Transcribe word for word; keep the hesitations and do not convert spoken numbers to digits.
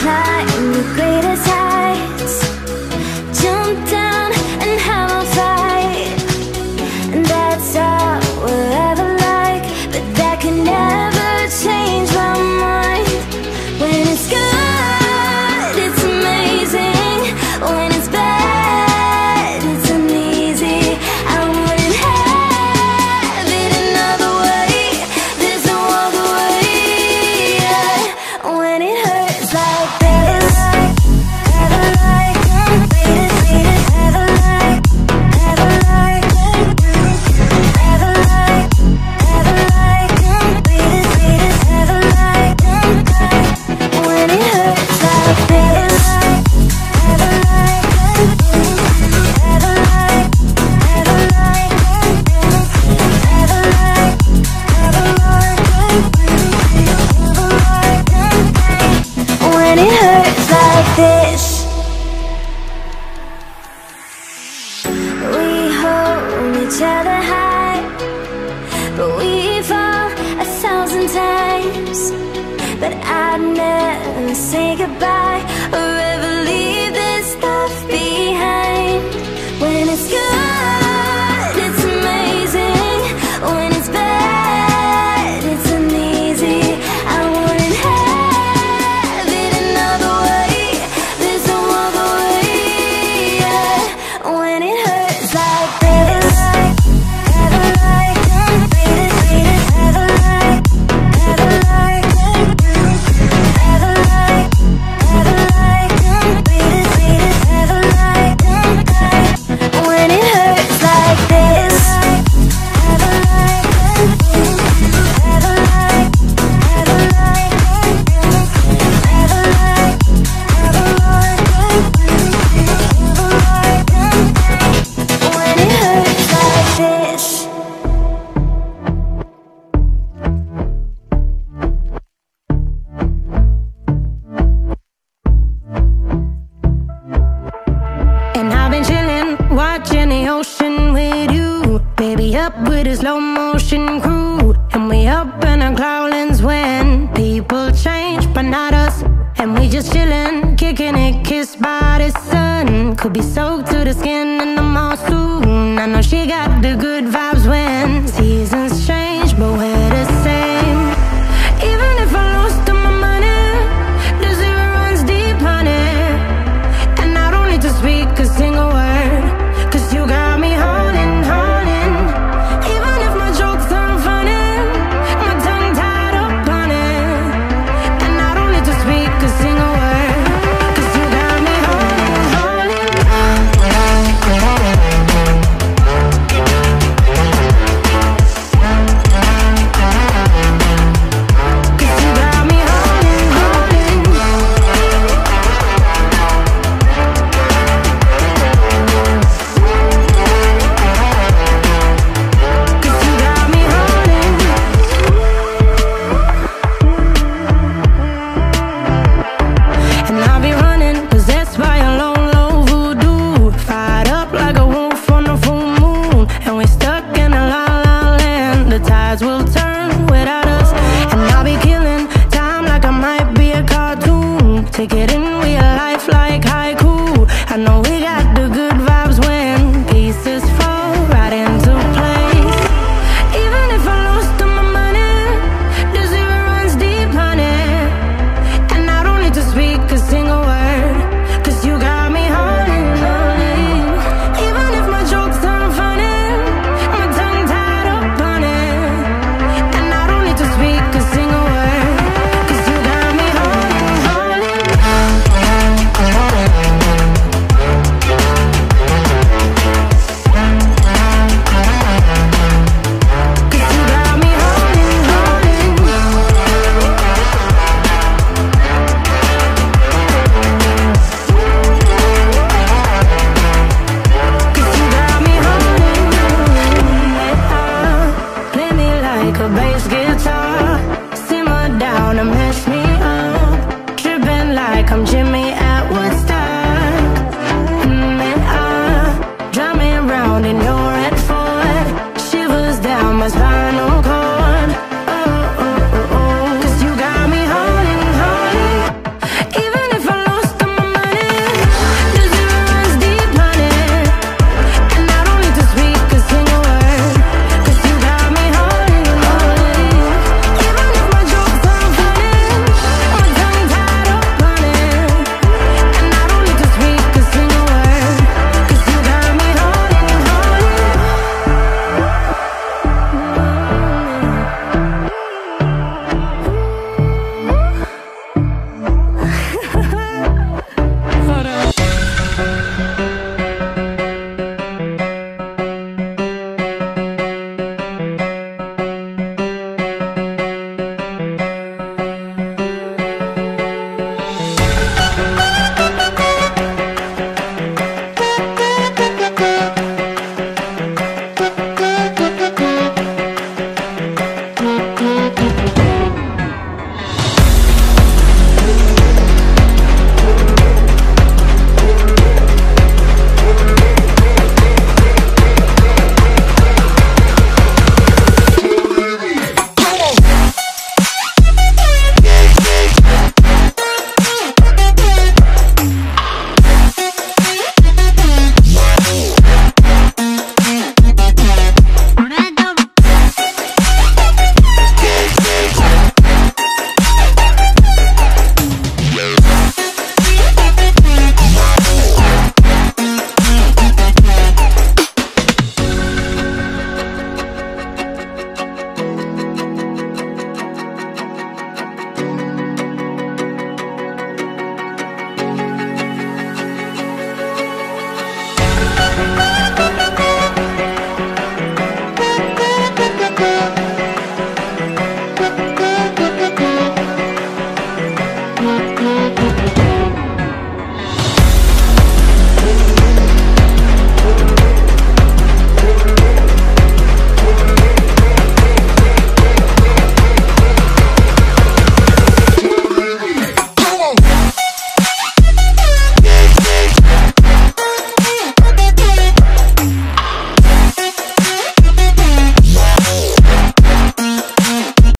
Climb the greatest heights, jump down and have a fight, and that's all we'll ever like. But that can never change my mind. When it's good, it's amazing. When it's bad, it's uneasy. I wouldn't have it another way. There's no other way. Yeah. When it hurts like this. Each other high, but we fall a thousand times. But I'd never say goodbye or ever leave this stuff behind. When it's good, it's amazing. When it's bad, it's uneasy. I wouldn't have it another way. There's no other way. Yeah. When it hurts like this. Up with a slow motion crew, and we up in our cloudlands when people change, but not us. And we just chillin', kicking it, kissed by the sun. Could be soaked to the skin in the mall soon. I know she got the good vibes when